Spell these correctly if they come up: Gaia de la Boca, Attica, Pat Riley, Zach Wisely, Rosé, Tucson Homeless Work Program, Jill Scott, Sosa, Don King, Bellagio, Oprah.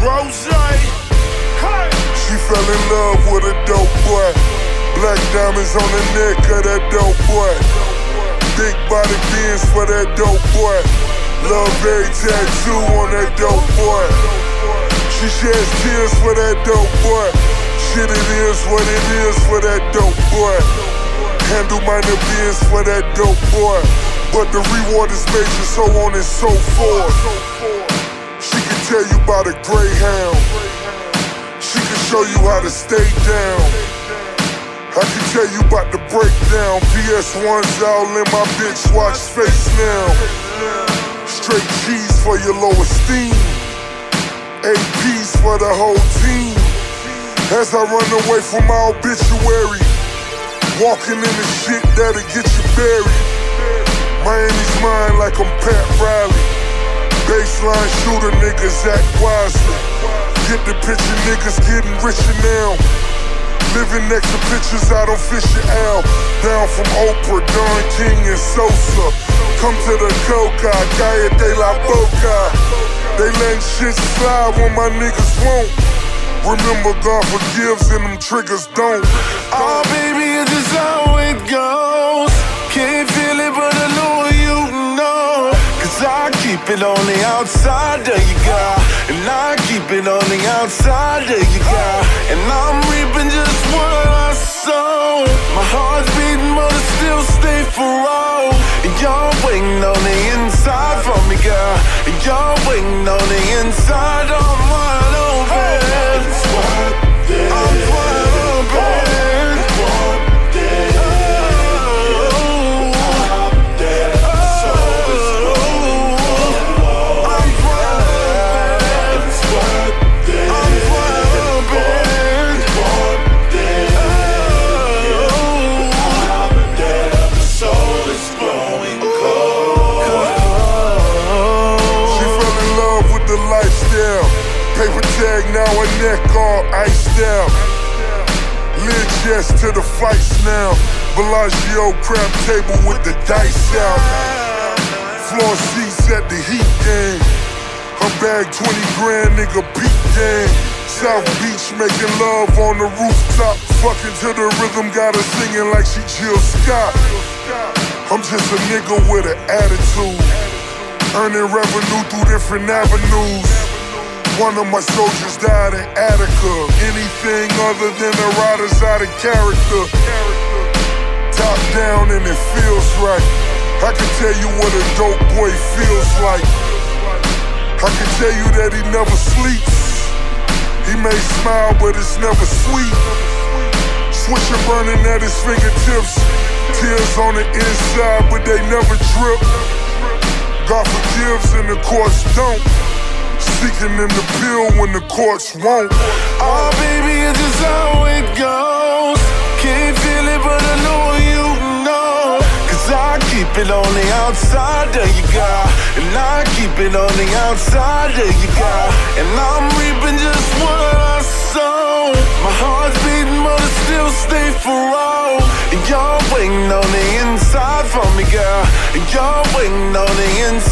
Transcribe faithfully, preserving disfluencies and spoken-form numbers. Rosé. Hey. She fell in love with a dope boy. Black diamonds on the neck of that dope boy. Big body beans for that dope boy. Love every tattoo on that dope boy. She sheds tears for that dope boy. Shit, it is what it is for that dope boy. Handle my business for that dope boy. But the reward is major, so on and so forth. She can tell you about a greyhound. She can show you how to stay down. I can tell you about the breakdown. P S one's out in my bitch watch face now. Straight G's for your low esteem. A P's for the whole team. As I run away from my obituary, walking in the shit that'll get you buried. Miami's mine like I'm Pat Riley. Baseline shooter nigga Zach Wisely. Get the picture, niggas getting richer now. Living next to pictures I don't fish it out. Down from Oprah, Don King and Sosa. Come to the coca, Gaia de la Boca. They letting shit slide when my niggas won't. Remember God forgives and them triggers don't. Oh baby, it's just how it goes. Can't feel it but I know you know. Cause I keep it on the outside of you, God. And I keep it on the outside of you, God. And I'm reaping just what I sow. My heart's beating but it still stay furrow. And y'all waiting on the inside for me, girl. And y'all waiting on the inside of mine. Paper tag now, a neck all iced out. Lid chest to the fights now. Bellagio crab table with the dice out. Floor seats at the heat game. Her bag twenty grand, nigga peak game. South Beach making love on the rooftop. Fucking to the rhythm, got her singing like she Jill Scott. I'm just a nigga with an attitude. Earning revenue through different avenues. One of my soldiers died in Attica. Anything other than a rider's out of character. Top down and it feels right. I can tell you what a dope boy feels like. I can tell you that he never sleeps. He may smile, but it's never sweet. Switcher burning at his fingertips. Tears on the inside, but they never drip. God forgives and the courts don't. Seeking in the pill when the courts won't. Oh baby, it's just how it goes. Can't feel it but I know you know. Cause I keep it on the outside of you, God. And I keep it on the outside of you, God. And I'm reaping just what I sow. My heart's beating but it still stay furrow. And y'all waiting on the inside for me, girl. And y'all waiting on the inside.